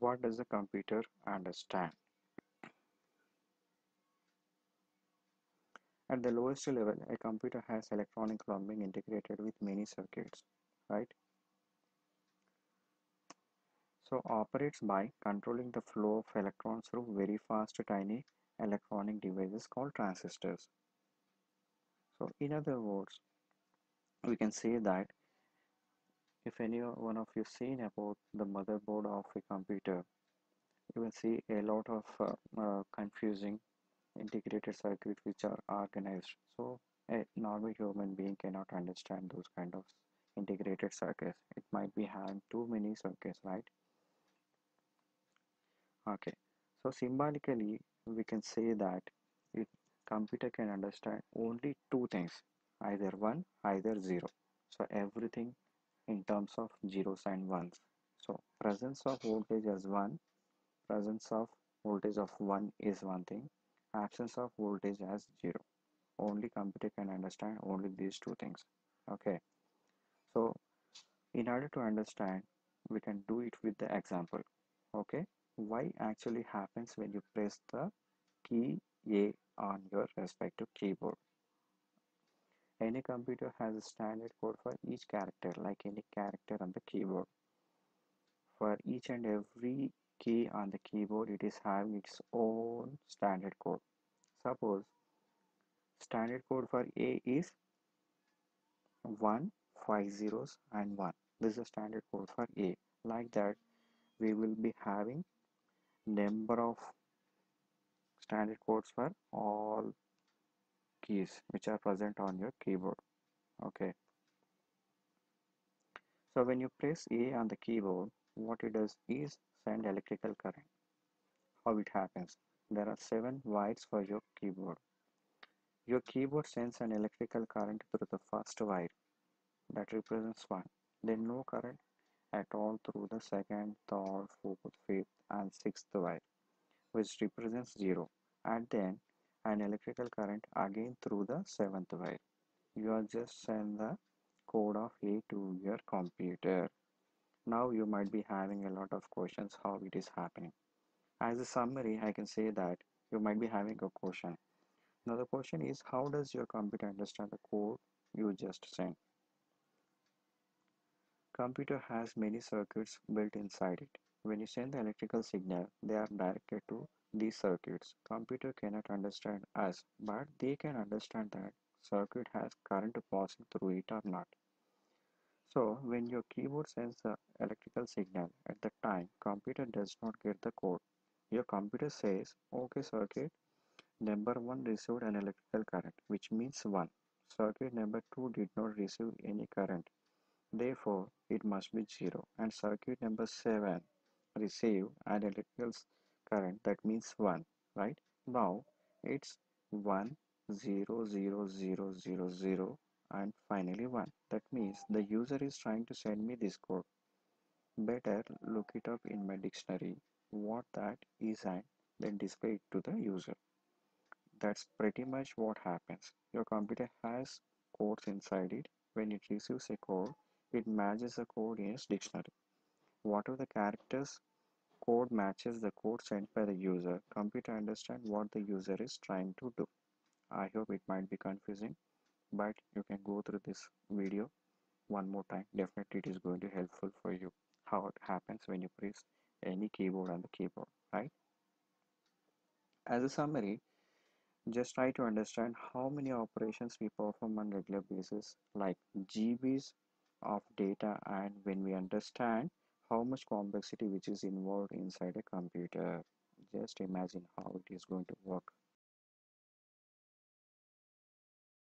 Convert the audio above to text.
What does the computer understand? At the lowest level, a computer has electronic plumbing integrated with many circuits, right? So operates by controlling the flow of electrons through very fast tiny electronic devices called transistors. So in other words, we can say that if any one of you seen about the motherboard of a computer, you will see a lot of confusing integrated circuits which are organized. So a normal human being cannot understand those kind of integrated circuits. It might be having too many circuits, right? Okay, so symbolically we can say that if computer can understand only two things, either 1, either 0. So everything in terms of zeros and ones. So presence of voltage as 1, presence of voltage of 1 is one thing, absence of voltage as 0. Only computer can understand only these two things. Okay, so in order to understand, we can do it with the example. Okay, why actually happens when you press the key A on your respective keyboard? Any computer has a standard code for each character, like any character on the keyboard. For each and every key on the keyboard, it is having its own standard code. Suppose standard code for A is 1, 5 zeros and 1. This is a standard code for A. Like that, we will be having number of standard codes for all keys which are present on your keyboard. Okay, so when you press A on the keyboard, what it does is send electrical current. How it happens? There are 7 wires for your keyboard. Your keyboard sends an electrical current through the first wire, that represents 1. Then no current at all through the second, third, fourth, fifth and sixth wire, which represents 0, and then an electrical current again through the 7th wire. You are just send the code of A to your computer. Now you might be having a lot of questions how it is happening. As a summary, I can say that you might be having a question. Now the question is, how does your computer understand the code you just sent? Computer has many circuits built inside it. When you send the electrical signal, they are directed to these circuits. Computer cannot understand us, but they can understand that circuit has current passing through it or not. So when your keyboard sends the electrical signal, at the time computer does not get the code. Your computer says, okay, circuit number 1 received an electrical current, which means 1. Circuit number 2 did not receive any current, therefore it must be 0. And circuit number 7 received an electrical current, that means 1, right? Now it's 1 0 0 0 0 0 and finally 1. That means the user is trying to send me this code. Better look it up in my dictionary what that is and then display it to the user. That's pretty much what happens. Your computer has codes inside it. When it receives a code, it matches the code in its dictionary. Whatever the characters code matches the code sent by the user, computer understand what the user is trying to do. I hope it might be confusing, but you can go through this video one more time. Definitely it is going to be helpful for you how it happens when you press any keyboard on the keyboard, right? As a summary, just try to understand how many operations we perform on regular basis, like GBs of data, and when we understand how much complexity which is involved inside a computer, just imagine how it is going to work.